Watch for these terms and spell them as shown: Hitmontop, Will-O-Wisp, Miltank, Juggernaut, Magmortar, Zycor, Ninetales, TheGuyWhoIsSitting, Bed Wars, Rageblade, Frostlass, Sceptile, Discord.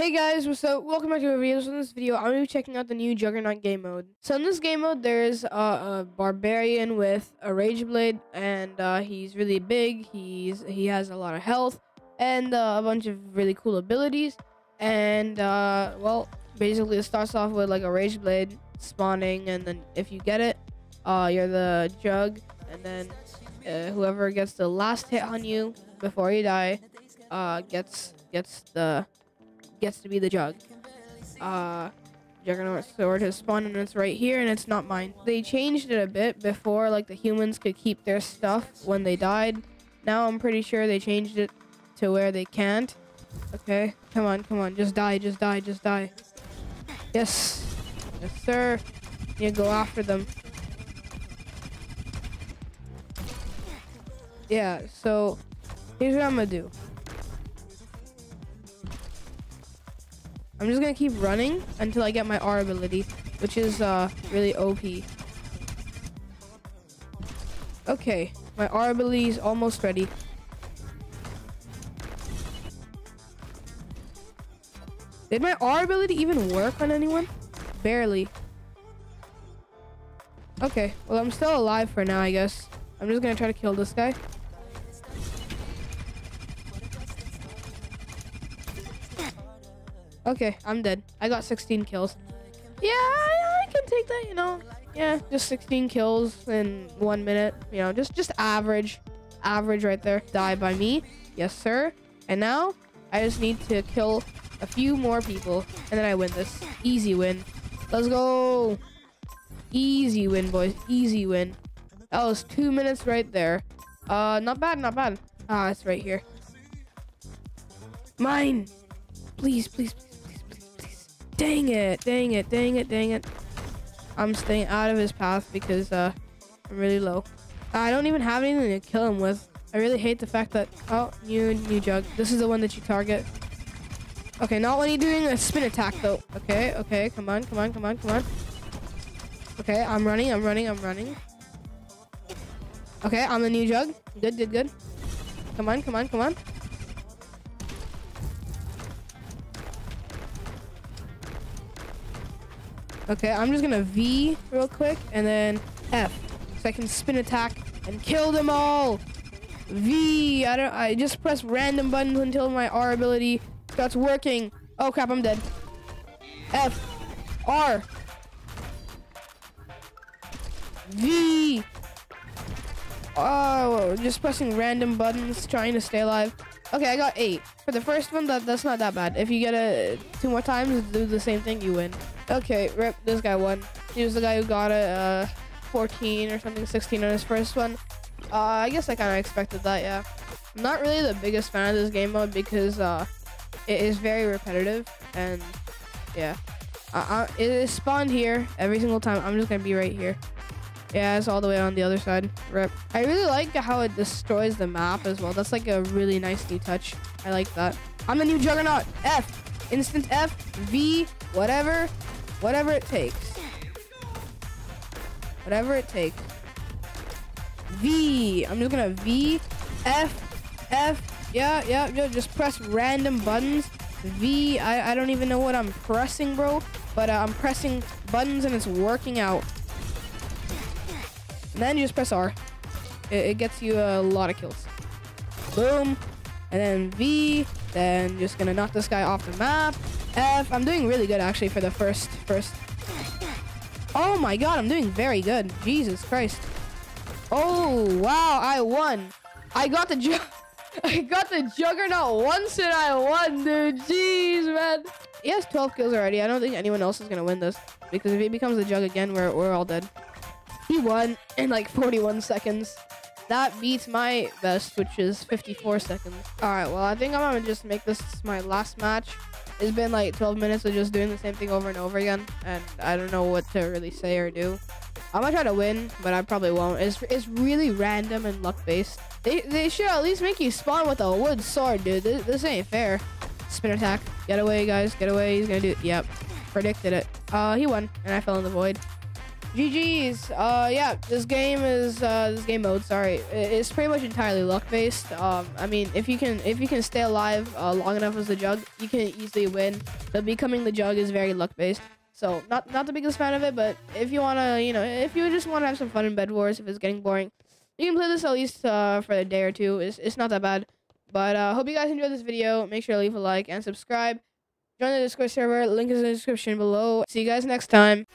Hey guys, what's up? Welcome back to a video. So in this video, I'm going to be checking out the new Juggernaut game mode. So in this game mode, there's a barbarian with a rageblade, and he's really big. He has a lot of health and a bunch of really cool abilities. And well, basically it starts off with like a rageblade spawning, and then if you get it, you're the jug, and then whoever gets the last hit on you before you die gets to be the jug. Juggernaut sword has spawned and it's right here and it's not mine. They changed it a bit before, like the humans could keep their stuff when they died. Now I'm pretty sure they changed it to where they can't. Okay, come on, come on, just die, just die, just die. Yes, yes sir. You go after them. Yeah, so here's what I'm gonna do. I'm just gonna keep running until I get my R ability, which is really OP. Okay, my R ability is almost ready. Did my R ability even work on anyone? Barely. Okay, well I'm still alive for now, I guess. I'm just gonna try to kill this guy. Okay, I'm dead. I got 16 kills. Yeah, I can take that, you know. Yeah, just 16 kills in 1 minute. You know, just average. Average right there. Die by me. Yes, sir. And now, I just need to kill a few more people. And then I win this. Easy win. Let's go. Easy win, boys. Easy win. That was 2 minutes right there. Not bad, not bad. Ah, it's right here. Mine. Please, please, please. Dang it, dang it, dang it, dang it. I'm staying out of his path because I'm really low. I don't even have anything to kill him with. I really hate the fact that... Oh, new jug. This is the one that you target. Okay, not when you're doing a spin attack, though. Okay, okay, come on, come on, come on, come on. Okay, I'm running, I'm running, I'm running. Okay, I'm the new jug. Good, good, good. Come on, come on, come on. Okay, I'm just gonna V real quick and then F, so I can spin attack and kill them all. V. I just press random buttons until my R ability starts working. Oh crap, I'm dead. F, R, V. Oh, just pressing random buttons, trying to stay alive. Okay, I got 8. For the first one, that's not that bad. If you get a 2 more times, do the same thing, you win. Okay, rip, this guy won. He was the guy who got a 14 or something, 16 on his first one. I guess I kind of expected that, yeah. I'm not really the biggest fan of this game mode because it is very repetitive, and yeah. It is spawned here every single time. I'm just gonna be right here. Yeah, it's all the way on the other side. Rip. I really like how it destroys the map as well. That's like a really nice new touch. I like that. I'm the new Juggernaut. F. Instant F. V. Whatever. Whatever it takes. Whatever it takes. V. I'm just gonna V. F. F. Yeah, yeah, yeah. Just press random buttons. V. I don't even know what I'm pressing, bro. But I'm pressing buttons and it's working out. And then you just press R. It gets you a lot of kills. Boom. And then V. Then just gonna knock this guy off the map. F. I'm doing really good actually for the first. Oh my god, I'm doing very good. Jesus Christ. Oh wow, I won. I got the Juggernaut once and I won, dude. Jeez, man. He has 12 kills already. I don't think anyone else is gonna win this, because if he becomes the jug again, we're all dead. He won in like 41 seconds. That beats my best, which is 54 seconds. All right, well, I think I'm gonna just make this my last match. It's been like 12 minutes of just doing the same thing over and over again, and I don't know what to really say or do. I'm gonna try to win, but I probably won't. It's really random and luck-based. They should at least make you spawn with a wood sword, dude. This ain't fair. Spin attack. Get away, guys. Get away. He's gonna do it. Yep. Predicted it. He won, and I fell in the void. GG's. Yeah, this game mode, sorry, it's pretty much entirely luck based. I mean, if you can stay alive long enough as the Jug, you can easily win, but becoming the Jug is very luck based. So not the biggest fan of it, but if you wanna, you know, if you just wanna have some fun in Bed Wars, if it's getting boring, you can play this at least for a day or two. It's not that bad. But hope you guys enjoyed this video. Make sure to leave a like and subscribe. Join the Discord server. Link is in the description below. See you guys next time.